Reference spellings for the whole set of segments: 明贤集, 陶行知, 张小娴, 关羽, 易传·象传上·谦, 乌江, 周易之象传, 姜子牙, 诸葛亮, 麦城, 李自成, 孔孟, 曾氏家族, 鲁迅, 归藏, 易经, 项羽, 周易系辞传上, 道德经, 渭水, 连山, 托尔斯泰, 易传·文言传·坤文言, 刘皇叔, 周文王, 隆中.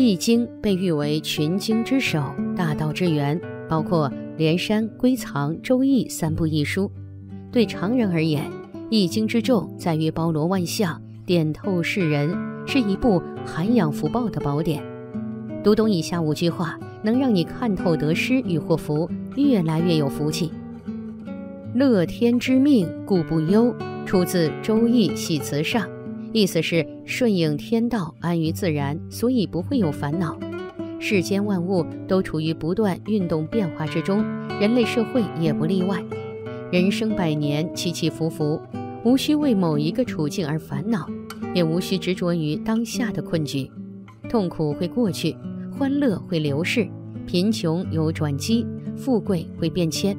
易经被誉为群经之首、大道之源，包括连山、归藏、周易三部一书。对常人而言，易经之重在于包罗万象，点透世人，是一部涵养福报的宝典。读懂以下5句话，能让你看透得失与祸福，越来越有福气。乐天之命，故不忧，出自周易系辞上，意思是顺应天道，安于自然，所以不会有烦恼。世间万物都处于不断运动变化之中，人类社会也不例外。人生100年，起起伏伏，无需为某一个处境而烦恼，也无需执着于当下的困局。痛苦会过去，欢乐会流逝，贫穷有转机，富贵会变迁。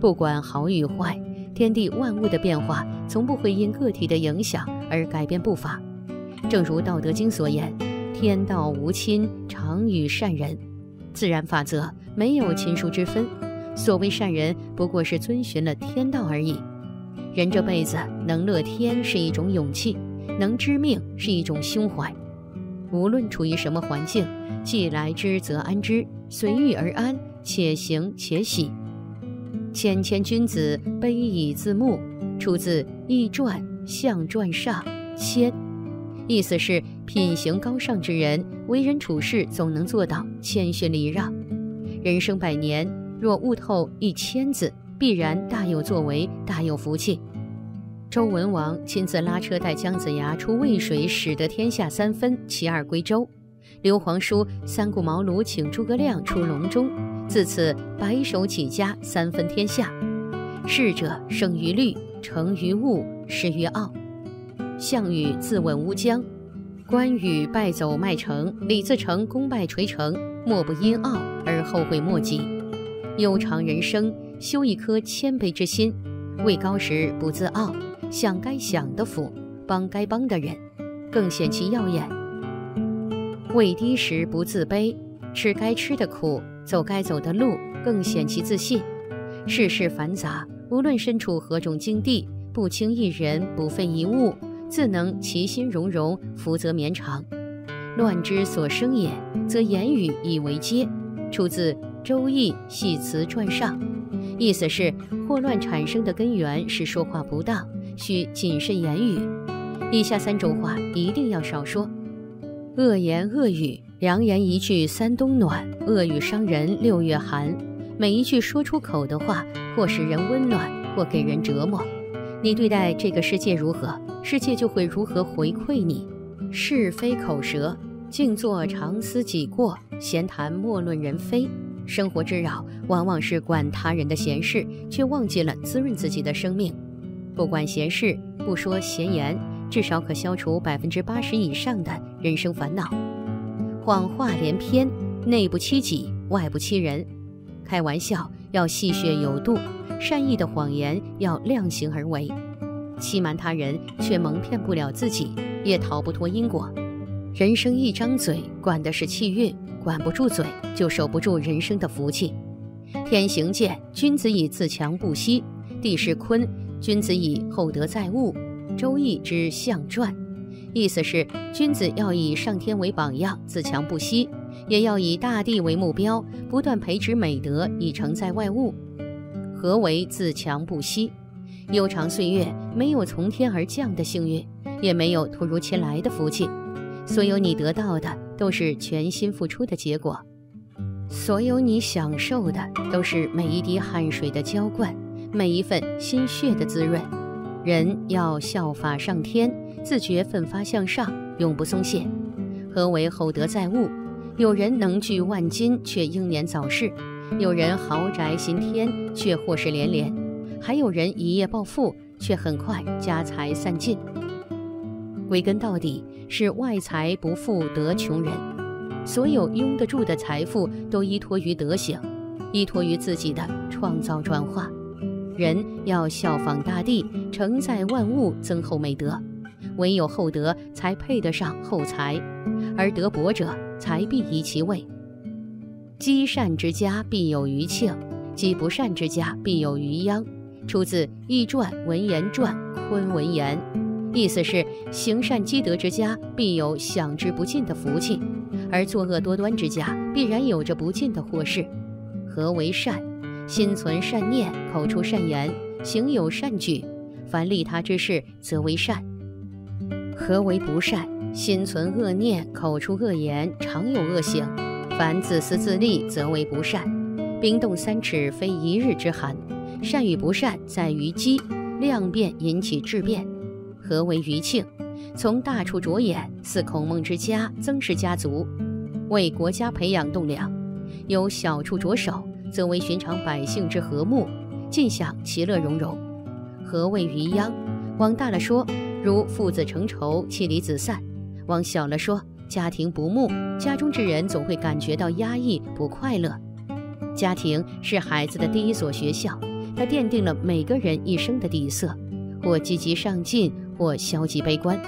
不管好与坏，天地万物的变化从不会因个体的影响而改变步伐。正如《道德经》所言，天道无亲，常与善人。自然法则没有亲疏之分，所谓善人不过是遵循了天道而已。人这辈子能乐天是一种勇气，能知命是一种胸怀。无论处于什么环境，既来之则安之，随遇而安，且行且喜。谦谦君子，卑以自牧，出自《易传·象传上·谦》，意思是品行高尚之人，为人处事总能做到谦逊礼让。人生100年，若悟透1000字，必然大有作为，大有福气。周文王亲自拉车带姜子牙出渭水，使得天下3分，其二归周。刘皇叔三顾茅庐请诸葛亮出隆中，自此白手起家，3分天下。智者生于虑，成于物，失于傲。项羽自刎乌江，关羽败走麦城，李自成功败垂成，莫不因傲而后悔莫及。悠长人生，修一颗谦卑之心，位高时不自傲，享该享的福，帮该帮的人，更显其耀眼；位低时不自卑，吃该吃的苦，走该走的路，更显其自信。世事繁杂，无论身处何种境地，不轻一人，不废一物，自能其心融融，福则绵长。乱之所生也，则言语以为嗟，出自《周易系辞传上》，意思是祸乱产生的根源是说话不当，需谨慎言语。以下3种话一定要少说：恶言恶语，良言1句3冬暖，恶语伤人6月寒。每一句说出口的话，或使人温暖，或给人折磨。你对待这个世界如何，世界就会如何回馈你。是非口舌，静坐常思己过，闲谈莫论人非。生活之扰往往是管他人的闲事，却忘记了滋润自己的生命。不管闲事，不说闲言，至少可消除80%以上的人生烦恼。谎话连篇，内不欺己，外不欺人。开玩笑要戏谑有度，善意的谎言要量行而为。欺瞒他人却蒙骗不了自己，也逃不脱因果。人生1张嘴，管的是气运，管不住嘴，就守不住人生的福气。天行健，君子以自强不息；地势坤，君子以厚德载物。周易之象传，意思是君子要以上天为榜样，自强不息，也要以大地为目标，不断培植美德，以承载外物。何为自强不息？悠长岁月没有从天而降的幸运，也没有突如其来的福气，所有你得到的都是全心付出的结果，所有你享受的都是每一滴汗水的浇灌，每一份心血的滋润。人要效法上天，自觉奋发向上，永不松懈。何为厚德载物？有人能聚万金，却英年早逝；有人豪宅新添，却祸事连连；还有人一夜暴富，却很快家财散尽。归根到底，是外财不富得穷人。所有拥得住的财富都依托于德行，依托于自己的创造转化。人要效仿大地，承载万物，增厚美德。唯有厚德才配得上厚财，而德薄者才必遗其位。积善之家必有余庆，积不善之家必有余殃，出自《易传·文言传·坤文言》，意思是行善积德之家必有享之不尽的福气，而作恶多端之家必然有着不尽的祸事。何为善？心存善念，口出善言，行有善举，凡利他之事，则为善。何为不善？心存恶念，口出恶言，常有恶行，凡自私自利，则为不善。冰冻三尺，非一日之寒。善与不善，在于机，量变引起质变。何为余庆？从大处着眼，似孔孟之家、曾氏家族，为国家培养栋梁；由小处着手，则为寻常百姓之和睦，尽享其乐融融。何谓余殃？往大了说，如父子成仇，妻离子散；往小了说，家庭不睦，家中之人总会感觉到压抑、不快乐。家庭是孩子的第一所学校，它奠定了每个人一生的底色，或积极上进，或消极悲观。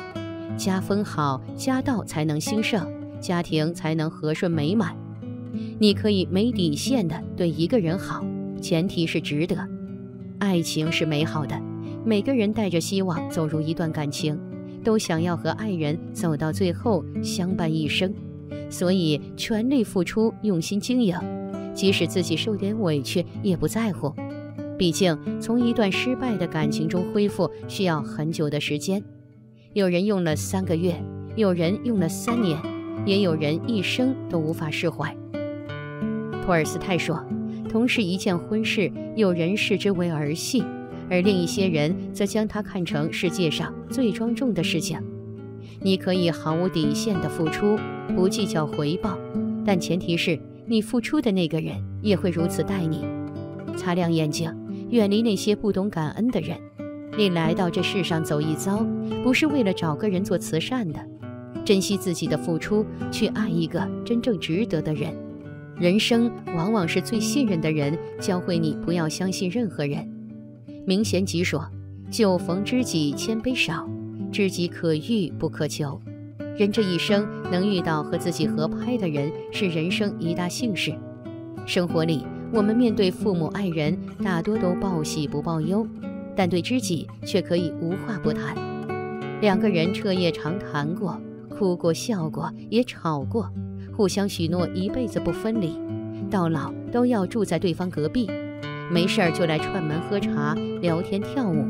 家风好，家道才能兴盛，家庭才能和顺美满。你可以没底线的对一个人好，前提是值得。爱情是美好的，每个人带着希望走入一段感情，都想要和爱人走到最后，相伴一生，所以全力付出，用心经营，即使自己受点委屈也不在乎。毕竟从一段失败的感情中恢复需要很久的时间，有人用了3个月，有人用了3年，也有人一生都无法释怀。托尔斯泰说，同是一件婚事，有人视之为儿戏，而另一些人则将它看成世界上最庄重的事情。你可以毫无底线的付出，不计较回报，但前提是你付出的那个人也会如此待你。擦亮眼睛，远离那些不懂感恩的人。你来到这世上走一遭，不是为了找个人做慈善的。珍惜自己的付出，去爱一个真正值得的人。人生往往是最信任的人教会你不要相信任何人。明贤集说，酒逢知己千杯少，知己可遇不可求。人这一生能遇到和自己合拍的人，是人生一大幸事。生活里我们面对父母爱人大多都报喜不报忧，但对知己却可以无话不谈。2个人彻夜长谈过，哭过笑过，也吵过，互相许诺一辈子不分离，到老都要住在对方隔壁，没事儿就来串门喝茶聊天跳舞。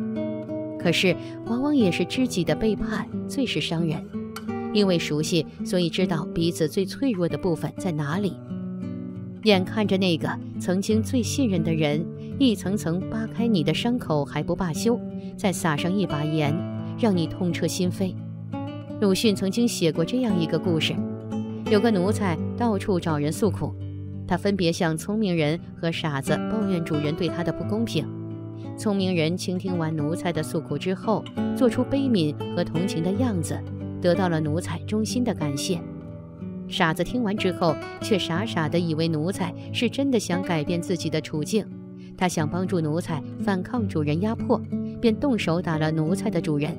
可是往往也是知己的背叛最是伤人，因为熟悉，所以知道彼此最脆弱的部分在哪里。眼看着那个曾经最信任的人一层层扒开你的伤口还不罢休，再撒上一把盐，让你痛彻心扉。鲁迅曾经写过这样一个故事，有个奴才到处找人诉苦，他分别向聪明人和傻子抱怨主人对他的不公平。聪明人倾听完奴才的诉苦之后，做出悲悯和同情的样子，得到了奴才衷心的感谢。傻子听完之后，却傻傻地以为奴才是真的想改变自己的处境，他想帮助奴才反抗主人压迫，便动手打了奴才的主人。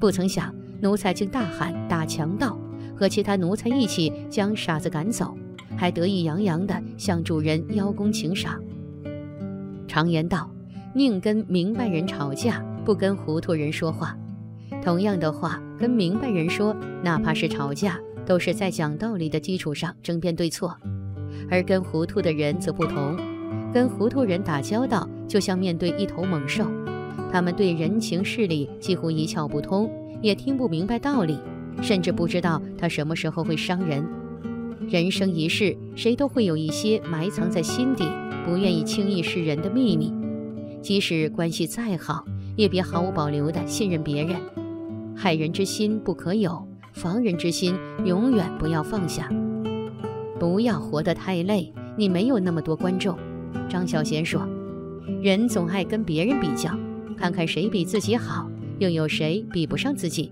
不曾想，奴才竟大喊打强盗，和其他奴才一起将傻子赶走，还得意洋洋地向主人邀功请赏。常言道，宁跟明白人吵架，不跟糊涂人说话。同样的话跟明白人说，哪怕是吵架，都是在讲道理的基础上争辩对错，而跟糊涂的人则不同。跟糊涂人打交道，就像面对一头猛兽，他们对人情事理几乎一窍不通，也听不明白道理，甚至不知道他什么时候会伤人。人生一世，谁都会有一些埋藏在心底、不愿意轻易示人的秘密，即使关系再好，也别毫无保留地信任别人。害人之心不可有，防人之心永远不要放下。不要活得太累，你没有那么多观众。张小娴说，人总爱跟别人比较，看看谁比自己好，又有谁比不上自己。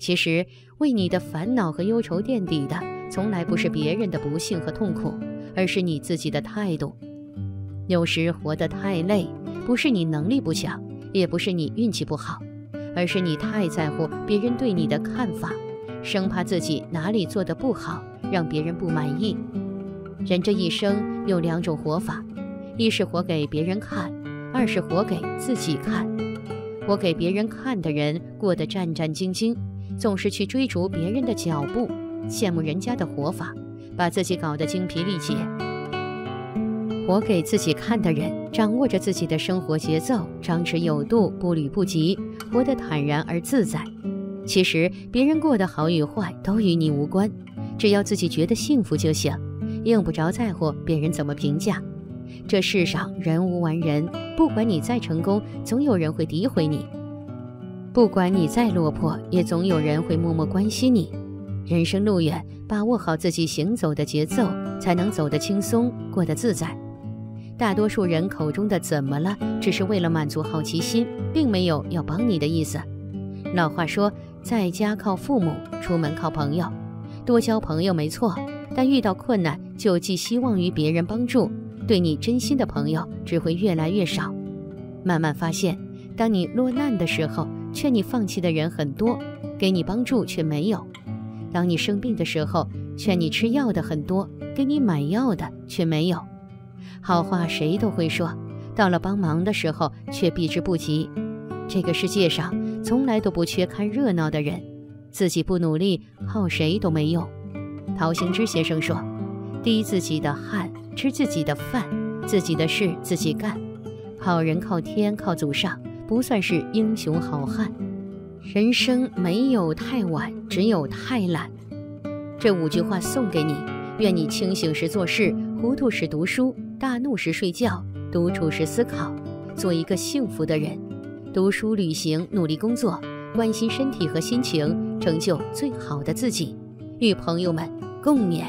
其实为你的烦恼和忧愁垫底的，从来不是别人的不幸和痛苦，而是你自己的态度。有时活得太累，不是你能力不强，也不是你运气不好，而是你太在乎别人对你的看法，生怕自己哪里做得不好，让别人不满意。人这一生有2种活法，一是活给别人看，二是活给自己看。活给别人看的人过得战战兢兢，总是去追逐别人的脚步，羡慕人家的活法，把自己搞得精疲力竭。活给自己看的人，掌握着自己的生活节奏，张弛有度，步履不急，活得坦然而自在。其实别人过得好与坏都与你无关，只要自己觉得幸福就行，用不着在乎别人怎么评价。这世上人无完人，不管你再成功，总有人会诋毁你；不管你再落魄，也总有人会默默关心你。人生路远，把握好自己行走的节奏，才能走得轻松，过得自在。大多数人口中的怎么了，只是为了满足好奇心，并没有要帮你的意思。老话说，在家靠父母，出门靠朋友。多交朋友没错，但遇到困难就寄希望于别人帮助，对你真心的朋友只会越来越少。慢慢发现，当你落难的时候，劝你放弃的人很多，给你帮助却没有；当你生病的时候，劝你吃药的很多，给你买药的却没有。好话谁都会说，到了帮忙的时候却避之不及。这个世界上从来都不缺看热闹的人，自己不努力，靠谁都没用。陶行知先生说，滴自己的汗，吃自己的饭，自己的事自己干，靠人靠天靠祖上，不算是英雄好汉。人生没有太晚，只有太懒。这5句话送给你，愿你清醒时做事，糊涂时读书，大怒时睡觉，独处时思考，做一个幸福的人。读书、旅行、努力工作，关心身体和心情，成就最好的自己。与朋友们共勉。